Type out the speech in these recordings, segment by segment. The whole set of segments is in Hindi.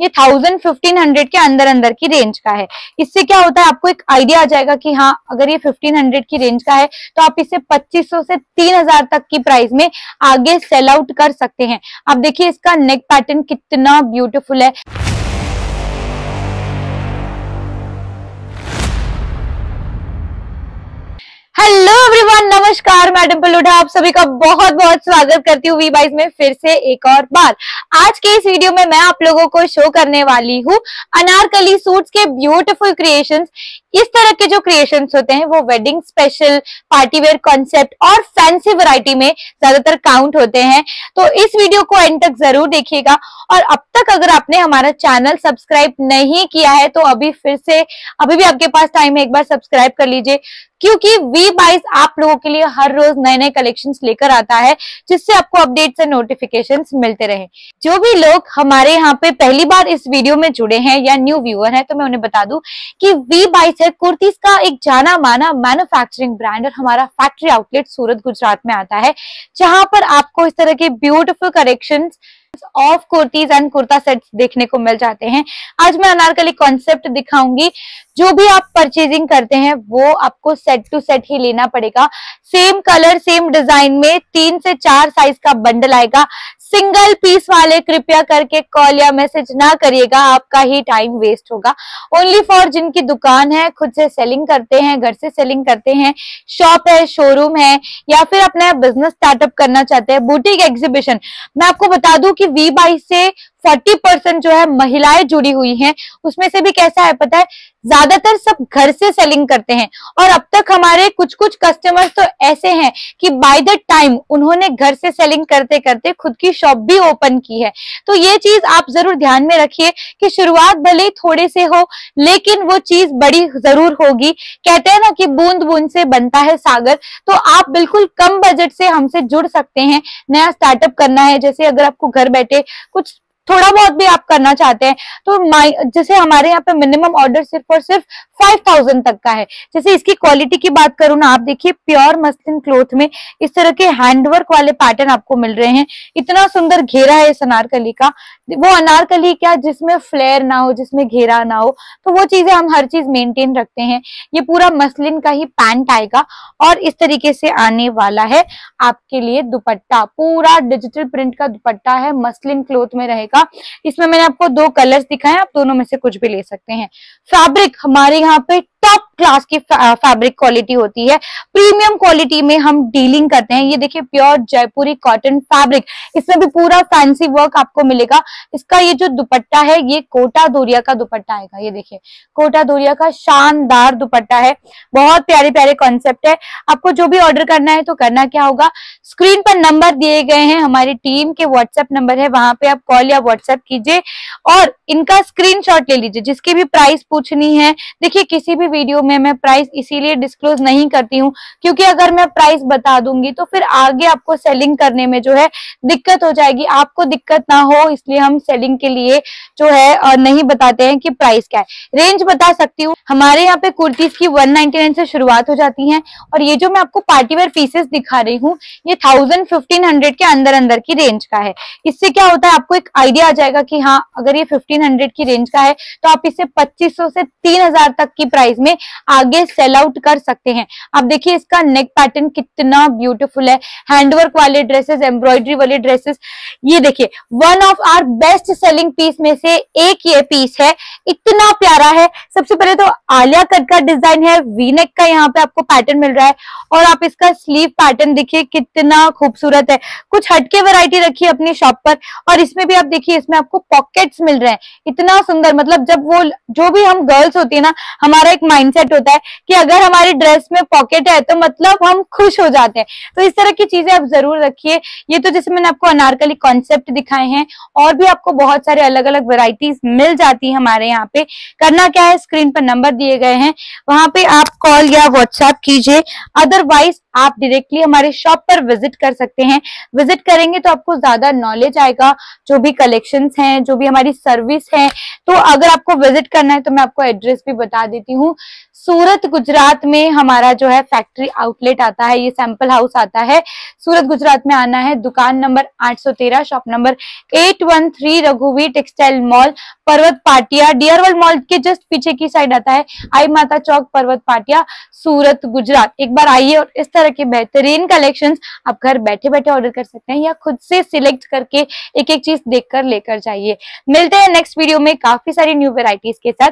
ये 1500 के अंदर अंदर की रेंज का है। इससे क्या होता है, आपको एक आइडिया आ जाएगा कि हाँ अगर ये 1500 की रेंज का है तो आप इसे 2500 से 3000 तक की प्राइस में आगे सेल आउट कर सकते हैं। आप देखिए इसका नेक पैटर्न कितना ब्यूटीफुल है। हेलो एवरीवन, नमस्कार, मैडम पलूढ़ा आप सभी का बहुत बहुत स्वागत करती हूँ वी बाइज में फिर से एक और बार। आज के इस वीडियो में मैं आप लोगों को शो करने वाली हूँ अनारकली सूट्स के ब्यूटीफुल क्रिएशंस। इस तरह के जो क्रिएशंस होते हैं वो वेडिंग स्पेशल, पार्टीवेयर कॉन्सेप्ट और फैंसी वैरायटी में ज्यादातर काउंट होते हैं। तो इस वीडियो को एंड तक जरूर देखिएगा। और अब तक अगर आपने हमारा चैनल सब्सक्राइब नहीं किया है तो अभी भी आपके पास टाइम है, एक बार सब्सक्राइब कर लीजिए, क्योंकि वी बाइज आप लोगों के लिए हर रोज नए नए कलेक्शंस लेकर आता है जिससे आपको अपडेट्स और नोटिफिकेशंस मिलते रहे। जो भी लोग हमारे यहाँ पे पहली बार इस वीडियो में जुड़े हैं या न्यू व्यूअर हैं तो मैं उन्हें बता दूं कि वी बाइज है कुर्तीज का एक जाना माना मैन्युफैक्चरिंग ब्रांड और हमारा फैक्ट्री आउटलेट सूरत गुजरात में आता है, जहां पर आपको इस तरह के beautiful collections of kurtis and kurta sets देखने को मिल जाते हैं। आज मैं अनारकली कॉन्सेप्ट दिखाऊंगी। जो भी आप परचेजिंग करते हैं वो आपको सेट टू सेट ही लेना पड़ेगा। सेम कलर सेम डिजाइन में 3 से 4 साइज का बंडल आएगा। सिंगल पीस वाले कृपया करके कॉल या मैसेज ना करिएगा, आपका ही टाइम वेस्ट होगा। ओनली फॉर जिनकी दुकान है, खुद से सेलिंग करते हैं, घर से सेलिंग करते हैं, शॉप है, शोरूम है, या फिर अपना बिजनेस स्टार्टअप करना चाहते हैं, बुटीक एग्जीबिशन। मैं आपको बता दूं कि वी बाइज से 40% जो है महिलाएं जुड़ी हुई हैं। उसमें से भी कैसा है पता है, ज्यादातर सब घर से सेलिंग करते हैं। और अब तक हमारे कुछ कस्टमर्स तो ऐसे हैं कि बाय द टाइम उन्होंने घर से सेलिंग करते करते खुद की शॉप भी ओपन की है। तो ये चीज आप जरूर ध्यान में रखिए कि शुरुआत भले थोड़े से हो लेकिन वो चीज बड़ी जरूर होगी। कहते हैं ना कि बूंद बूंद से बनता है सागर। तो आप बिल्कुल कम बजट से हमसे जुड़ सकते हैं। नया स्टार्टअप करना है, जैसे अगर आपको घर बैठे कुछ थोड़ा बहुत भी आप करना चाहते हैं तो जैसे हमारे यहाँ पे मिनिमम ऑर्डर सिर्फ और सिर्फ 5000 तक का है। जैसे इसकी क्वालिटी की बात करूँ ना, आप देखिए प्योर मस्लिन क्लोथ में इस तरह के हैंडवर्क वाले पैटर्न आपको मिल रहे हैं। इतना सुंदर घेरा है इस अनारकली का। वो अनारकली क्या जिसमें फ्लेयर ना हो, जिसमें घेरा ना हो, तो वो चीजें हम हर चीज मेंटेन रखते हैं। ये पूरा मस्लिन का ही पैंट आएगा और इस तरीके से आने वाला है आपके लिए दुपट्टा। पूरा डिजिटल प्रिंट का दुपट्टा है, मस्लिन क्लोथ में रहेगा। इसमें मैंने आपको 2 कलर्स दिखाए, आप दोनों में से कुछ भी ले सकते हैं। फैब्रिक हमारे यहाँ पे टॉप क्लास की फैब्रिक क्वालिटी होती है। प्रीमियम क्वालिटी में हम डीलिंग करते हैं। ये देखिए प्योर जयपुरी कॉटन फैब्रिक, इसमें भी पूरा फैंसी वर्क आपको मिलेगा। इसका ये जो दुपट्टा है ये कोटा दोरिया का दुपट्टा आएगा। ये देखिए कोटा दोरिया का शानदार दुपट्टा है। बहुत प्यारे प्यारे कॉन्सेप्ट है। आपको जो भी ऑर्डर करना है तो करना क्या होगा, स्क्रीन पर नंबर दिए गए हैं, हमारी टीम के व्हाट्सएप नंबर है, वहां पे आप कॉल या व्हाट्सएप कीजिए और इनका स्क्रीनशॉट ले लीजिए। जिसकी भी प्राइस पूछनी है, देखिए किसी भी वीडियो में मैं प्राइस इसीलिए डिस्क्लोज नहीं करती हूँ क्योंकि अगर मैं प्राइस बता दूंगी तो फिर आगे आपको सेलिंग करने में जो है दिक्कत हो जाएगी। आपको दिक्कत ना हो इसलिए हम सेलिंग के लिए जो है नहीं बताते हैं कि प्राइस क्या है। रेंज बता सकती हूँ, हमारे यहाँ पे कुर्तीज की 199 से शुरुआत हो जाती है। और ये जो मैं आपको पार्टीवेयर पीसेस दिखा रही हूँ ये 1500 के अंदर अंदर की रेंज का है। इससे क्या होता है, आपको एक आइडिया आ जाएगा कि हाँ अगर ये 1500 की रेंज का है तो आप इसे 2500 से 3000 तक की प्राइस में आगे सेल आउट कर सकते हैं। आप देखिए इसका नेक पैटर्न कितना ब्यूटीफुल है। हैंडवर्क वाले ड्रेसेस, एम्ब्रॉयडरी वाले ड्रेसेस, ये देखिए one of our best selling piece में से एक ये पीस है। इतना प्यारा है। सबसे पहले तो आलिया कट का डिजाइन है, वी नेक का यहाँ पे आपको पैटर्न मिल रहा है। और आप इसका स्लीव पैटर्न देखिए कितना खूबसूरत है। कुछ हटके वैरायटी रखिए अपनी शॉप पर। और इसमें भी आप देखिए, इसमें आपको पॉकेट्स मिल रहे हैं। इतना सुंदर, मतलब जब वो जो भी हम गर्ल्स होती है ना, हमारा एक माइंडसेट होता है कि अगर हमारी ड्रेस में पॉकेट है तो मतलब हम खुश हो जाते हैं। तो इस तरह की चीजें आप जरूर रखिए। ये तो जैसे मैंने आपको अनारकली कॉन्सेप्ट दिखाए हैं और भी आपको बहुत सारे अलग अलग वैरायटीज मिल जाती है हमारे यहाँ पे। करना क्या है, स्क्रीन पर नंबर दिए गए हैं, वहां पे आप कॉल या व्हाट्सएप कीजिए। अदरवाइज आप डायरेक्टली हमारे शॉप पर विजिट कर सकते हैं। विजिट करेंगे तो आपको ज्यादा नॉलेज आएगा, जो भी कलेक्शंस हैं, जो भी हमारी सर्विस है। तो अगर आपको विजिट करना है तो मैं आपको एड्रेस भी बता देती हूँ। सूरत गुजरात में हमारा जो है फैक्ट्री आउटलेट आता है, ये सैंपल हाउस आता है। सूरत गुजरात में आना है, दुकान नंबर 813, शॉप नंबर 813, रघुवीर textile mall, Parvat Patiya. Dear world mall के जस्ट पीछे की साइड आता है, आई माता चौक, पर्वत पाटिया, सूरत गुजरात। एक बार आइए और इस तरह के बेहतरीन कलेक्शंस आप घर बैठे बैठे ऑर्डर कर सकते हैं या खुद से सिलेक्ट करके एक एक चीज देखकर लेकर जाइए। मिलते हैं नेक्स्ट वीडियो में काफी सारी न्यू वेराइटीज के साथ।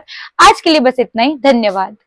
आज के लिए बस इतना ही, धन्यवाद।